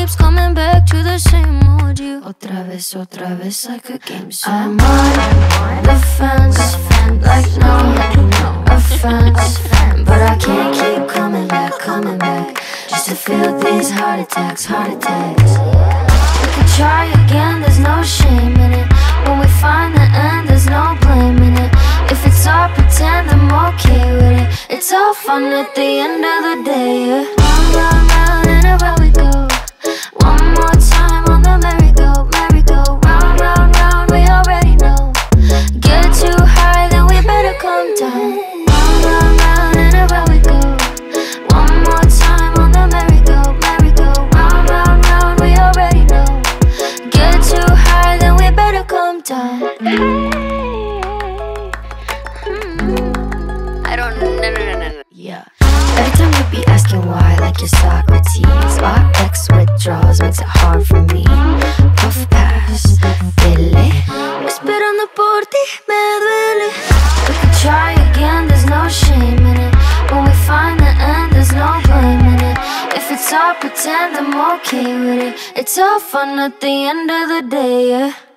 keeps coming back to the same old you. Otra vez, like a game show. I'm on the fence, like no offense, but I can't keep coming back, just to feel these heart attacks, We could try again, there's no shame in it. When we find the end, there's no blame in it. If it's all pretend, I'm okay with it. It's all fun at the end of the day, yeah. Round, round, round, and around we go. One more time on the merry-go, Round, round, round, we already know. Get too high, then we better come down. Round, round, round, and around we go. One more time on the merry-go, Round, round, round, we already know. Get too high, then we better come down. Yeah. Every time you be asking why, like you're Socrates. Why X withdrawals makes it hard for me. Puff pass, dele. Esperando por ti, me duele. We could try again, there's no shame in it. When we find the end, there's no blame in it. If it's all pretend, I'm okay with it. It's all fun at the end of the day, yeah.